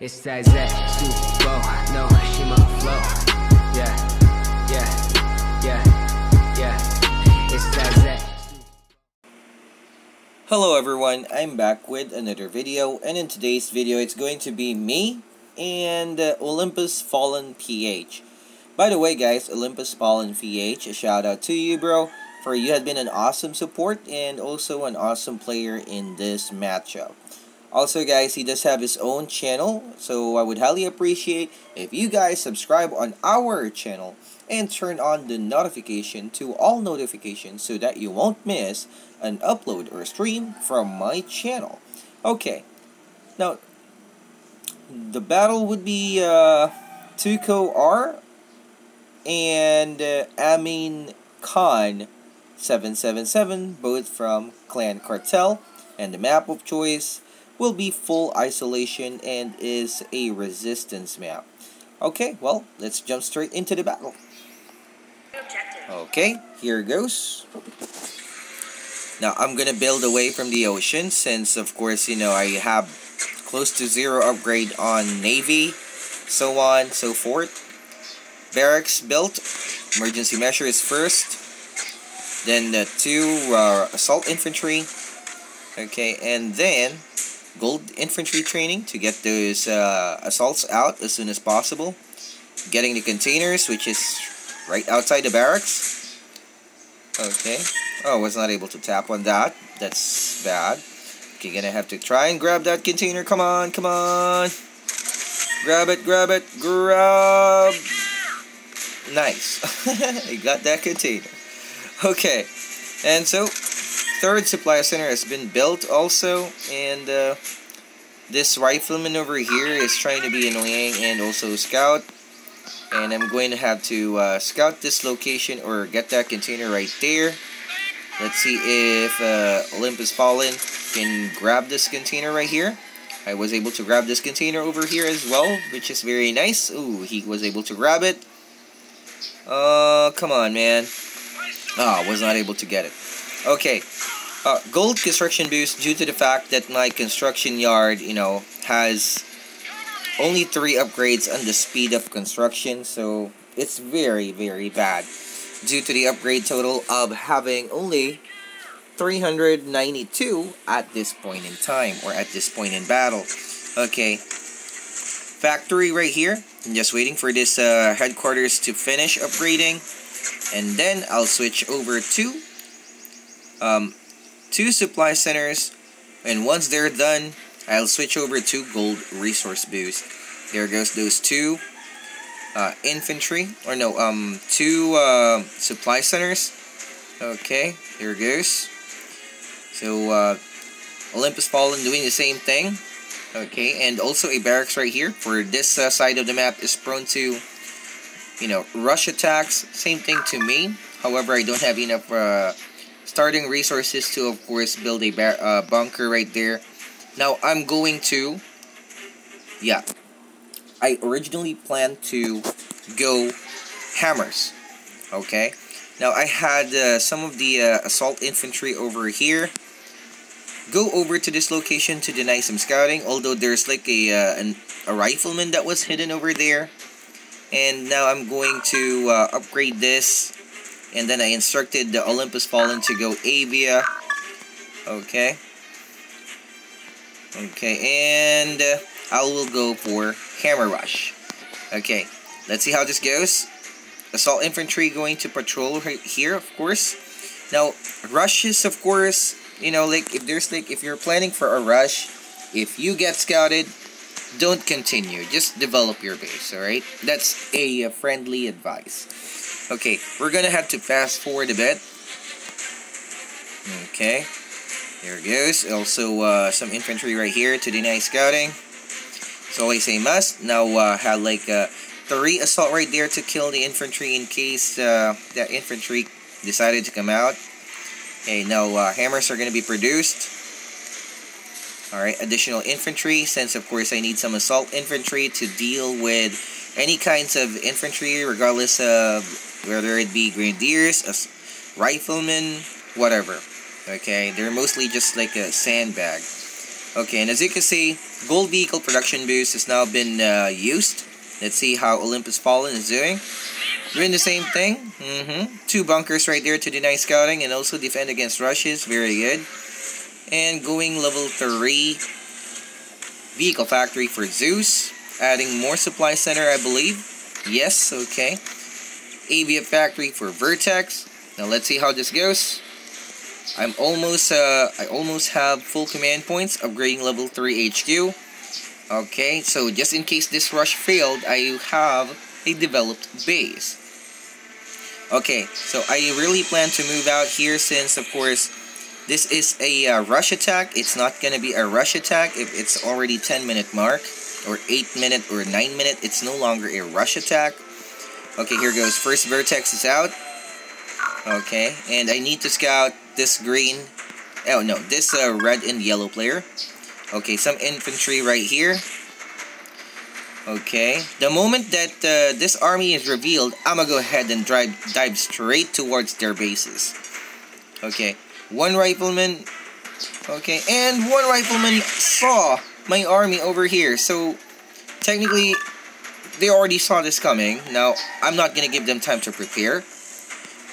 It's that Thukho, no, she my flow. Yeah, yeah, yeah, yeah. It's that. Hello everyone, I'm back with another video, and in today's video it's going to be me and Olympus Fallen PH. By the way guys, Olympus Fallen PH, a shout out to you bro, for you had been an awesome support and also an awesome player in this matchup. Also guys, he does have his own channel, so I would highly appreciate if you guys subscribe on our channel and turn on the notification to all notifications so that you won't miss an upload or stream from my channel. Okay, now the battle would be Thukho R and Amin Khan 777, both from Clan Cartel, and the map of choice will be full isolation and is a resistance map. Okay, well, let's jump straight into the battle. Okay, here goes. Now, I'm gonna build away from the ocean since, of course, you know, I have close to 0 upgrade on Navy, so on, so forth. Barracks built, emergency measures first, then the 2 assault infantry, okay, and then gold infantry training to get those assaults out as soon as possible. Getting the containers, which is right outside the barracks. Okay. Oh, I was not able to tap on that. That's bad. Okay, gonna have to try and grab that container. Come on, come on. Grab it, grab it, grab. Nice. I got that container. Okay. And so 3rd supply center has been built also, and this rifleman over here is trying to be annoying and also scout, and I'm going to have to scout this location or get that container right there. Let's see if Olympus Fallen can grab this container right here. I was able to grab this container over here as well, which is very nice. Ooh, he was able to grab it. Come on, man. Ah, was not able to get it. Okay, gold construction boost due to the fact that my construction yard, you know, has only 3 upgrades on the speed of construction, so it's very, very bad due to the upgrade total of having only 392 at this point in time, or at this point in battle. Okay, factory right here. I'm just waiting for this headquarters to finish upgrading, and then I'll switch over to 2 supply centers, and once they're done, I'll switch over to gold resource boost. There goes those 2 infantry, or no, 2 supply centers. Okay, here goes. So Olympus Fallen doing the same thing. Okay, and also a barracks right here for this side of the map is prone to, you know, rush attacks. Same thing to me. However, I don't have enough starting resources to, of course, build a bunker right there. Now, I'm going to... yeah, I originally planned to go hammers. Okay. Now, I had some of the assault infantry over here go over to this location to deny some scouting. Although, there's like a rifleman that was hidden over there. And now, I'm going to upgrade this. And then I instructed the Olympus Fallen to go Avia. Okay. Okay, and I will go for Hammer Rush. Okay, let's see how this goes. Assault infantry going to patrol right here, of course. Now, rushes, of course, you know, like, if you're planning for a rush, if you get scouted, don't continue. Just develop your base, alright? That's a friendly advice. Okay, we're gonna have to fast forward a bit. Okay, there it goes. Also, some infantry right here to deny scouting. It's always a must. Now, have like 3 assault right there to kill the infantry in case that infantry decided to come out. Okay, now hammers are gonna be produced. Alright, additional infantry, since of course I need some assault infantry to deal with any kinds of infantry, regardless of whether it be grenadiers, riflemen, whatever. Okay, they're mostly just like a sandbag. Okay, and as you can see, gold vehicle production boost has now been used. Let's see how Olympus Fallen is doing. Doing the same thing. Two bunkers right there to deny scouting and also defend against rushes. Very good. And going level 3 vehicle factory for Zeus. Adding more supply center, I believe. Yes, okay. ABF factory for Vertex. Now let's see how this goes. I'm almost I almost have full command points, upgrading level 3 HQ. Okay, so just in case this rush failed, I have a developed base. Okay, so I really plan to move out here since, of course, this is a rush attack. It's not going to be a rush attack if it's already 10-minute mark or 8-minute or 9-minute. It's no longer a rush attack. Okay, here goes. First Vertex is out. Okay, and I need to scout this green. Oh, no, this red and yellow player. Okay, some infantry right here. Okay, the moment that this army is revealed, I'm gonna go ahead and dive straight towards their bases. Okay, one rifleman. Okay, and one rifleman saw my army over here. So, technically, they already saw this coming. Now, I'm not gonna give them time to prepare.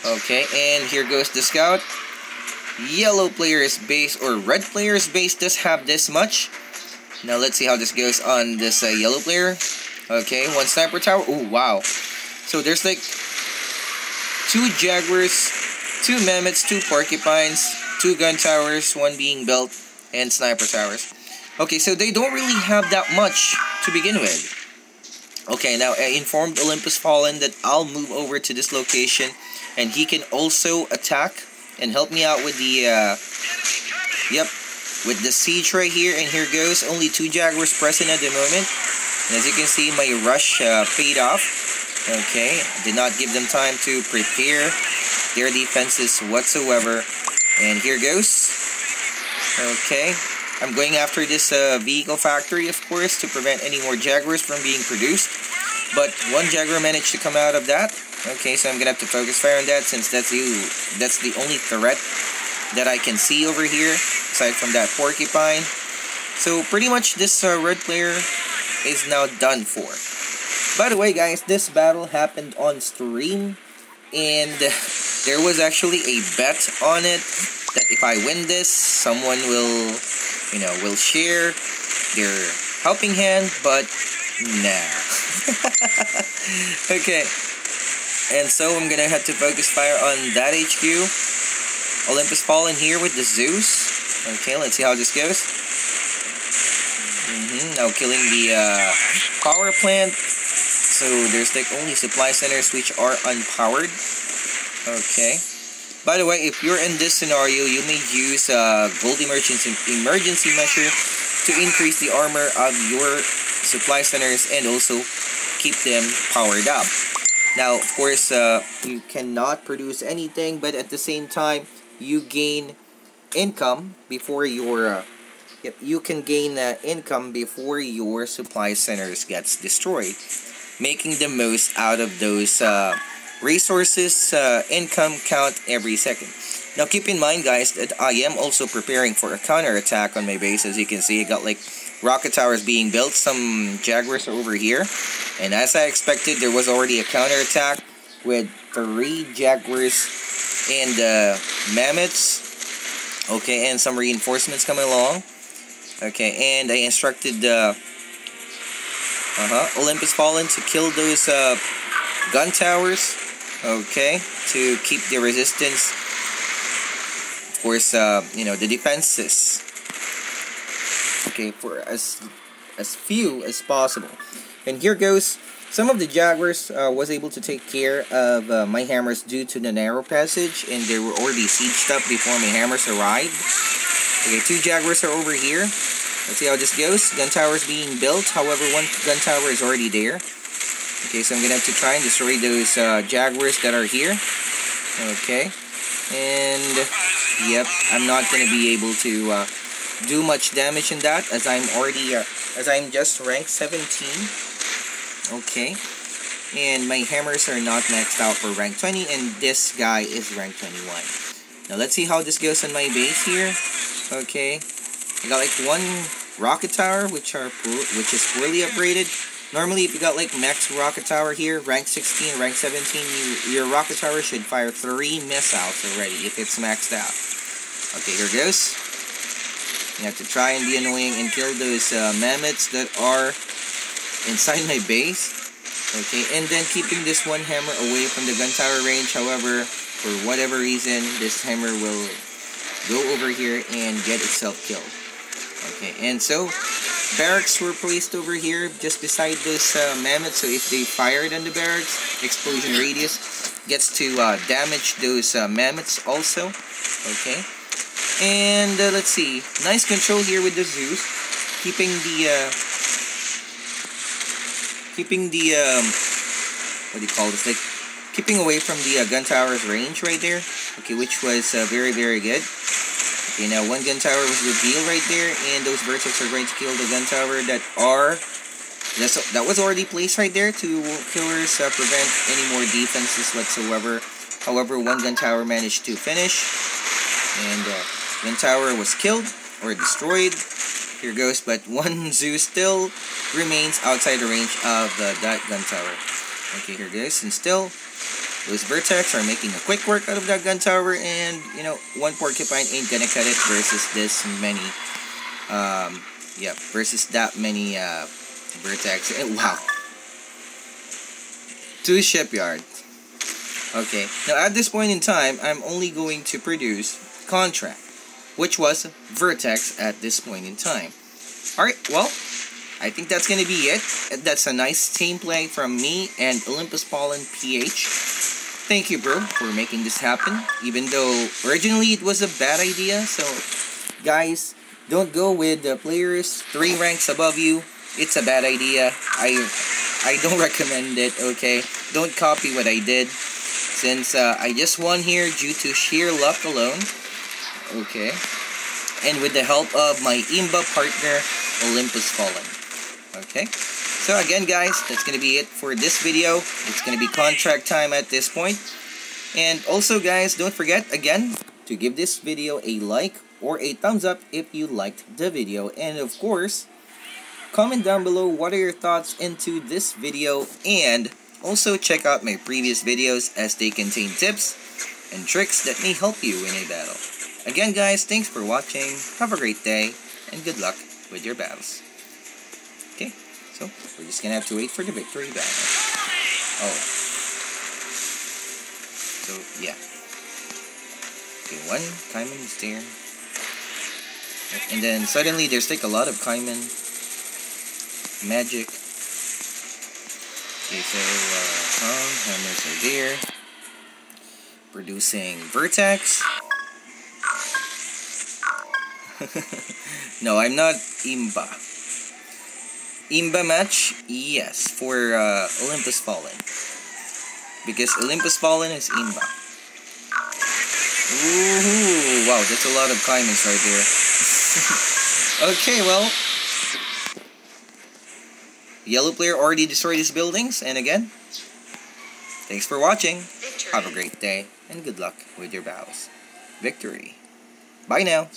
Okay, and here goes the scout. Yellow player's base or red player's base does have this much. Now let's see how this goes on this yellow player. Okay, one sniper tower. Oh wow! So there's like two jaguars, two mammoths, two porcupines, two gun towers, one being built, and sniper towers. Okay, so they don't really have that much to begin with. Okay, now I informed Olympus Fallen that I'll move over to this location, and he can also attack and help me out with the, yep, with the siege right here. And here goes, only two jaguars present at the moment. And as you can see, my rush paid off. Okay, did not give them time to prepare their defenses whatsoever. And here goes. Okay, I'm going after this vehicle factory, of course, to prevent any more jaguars from being produced. But one jaguar managed to come out of that. Okay, so I'm gonna have to focus fire on that since that's the only threat that I can see over here, aside from that porcupine. So pretty much this red player is now done for. By the way, guys, this battle happened on stream, and there was actually a bet on it that if I win this, someone will, you know, will share their helping hand, but nah. Okay. And so I'm gonna have to focus fire on that HQ. Olympus Fallen here with the Zeus. Okay, let's see how this goes. Now killing the power plant. So there's like only supply centers which are unpowered. Okay. By the way, if you're in this scenario, you may use gold emergency measure to increase the armor of your supply centers and also keep them powered up. Now, of course, you cannot produce anything, but at the same time, you gain income before your you can gain income before your supply centers gets destroyed, making the most out of those resources. Income count every second. Now, keep in mind, guys, that I am also preparing for a counterattack on my base. As you can see, I got like rocket towers being built, some jaguars are over here, and as I expected, there was already a counterattack with three jaguars and mammoths. Okay, and some reinforcements coming along. Okay, and I instructed Olympus Fallen to kill those gun towers. Okay, to keep the resistance. Of course, you know, the defenses. Okay, for as few as possible. And here goes, some of the jaguars was able to take care of my hammers due to the narrow passage, and they were already sieged up before my hammers arrived. Okay, two jaguars are over here. Let's see how this goes. Gun tower is being built, however, one gun tower is already there. Okay, so I'm gonna have to try and destroy those jaguars that are here. Okay, and yep, I'm not gonna be able to do much damage in that, as I'm already as I'm just rank 17. Okay, and my hammers are not maxed out for rank 20, and this guy is rank 21. Now let's see how this goes on my base here. Okay, I got like one rocket tower, which is poorly upgraded. Normally, if you got like max rocket tower here, rank 16, rank 17, your rocket tower should fire 3 missiles already if it's maxed out. Okay, here goes. You have to try and be annoying and kill those mammoths that are inside my base. Okay, and then keeping this one hammer away from the gun tower range. However, for whatever reason, this hammer will go over here and get itself killed. Okay, and so barracks were placed over here just beside this mammoth, so if they fired on the barracks, explosion radius gets to damage those mammoths also. Okay, and let's see, nice control here with the Zeus, keeping away from the gun tower's range right there. Okay, which was very, very good. Okay, now one gun tower was revealed right there, and those vertices are going to kill the gun tower that was already placed right there to killers prevent any more defenses whatsoever. However, one gun tower managed to finish, and gun tower was killed or destroyed. Here goes, but one Zoo still remains outside the range of that gun tower. Okay, here goes, and still those Vertex are making a quick work out of that gun tower, and, you know, one Porcupine ain't gonna cut it versus this many, versus that many, Vertex. And wow. 2 shipyards. Okay, now at this point in time, I'm only going to produce contract, which was Vertex at this point in time. Alright, well, I think that's gonna be it. That's a nice team play from me and Olympus Fallen PH. Thank you, bro, for making this happen, even though originally it was a bad idea. So guys, don't go with the players 3 ranks above you. It's a bad idea. I don't recommend it, okay? Don't copy what I did, since I just won here due to sheer luck alone, okay? And with the help of my IMBA partner, Olympus Fallen, okay? So again, guys, that's going to be it for this video. It's going to be contract time at this point. And also, guys, don't forget, again, to give this video a like or a thumbs up if you liked the video. And of course, comment down below what are your thoughts into this video. And also check out my previous videos as they contain tips and tricks that may help you in a battle. Again, guys, thanks for watching. Have a great day and good luck with your battles. Okay. So, we're just gonna have to wait for the victory banner. Oh. So, yeah. Okay, one Kaiman is there. And then suddenly there's like a lot of Kaiman. Magic. Okay, so, hammers are there. Producing Vertex. No, I'm not Imba. IMBA match? Yes, for Olympus Fallen. Because Olympus Fallen is IMBA. Ooh, wow, that's a lot of climbings right there. Okay, well, yellow player already destroyed his buildings, and again, thanks for watching. Victory. Have a great day, and good luck with your battles. Victory. Bye now.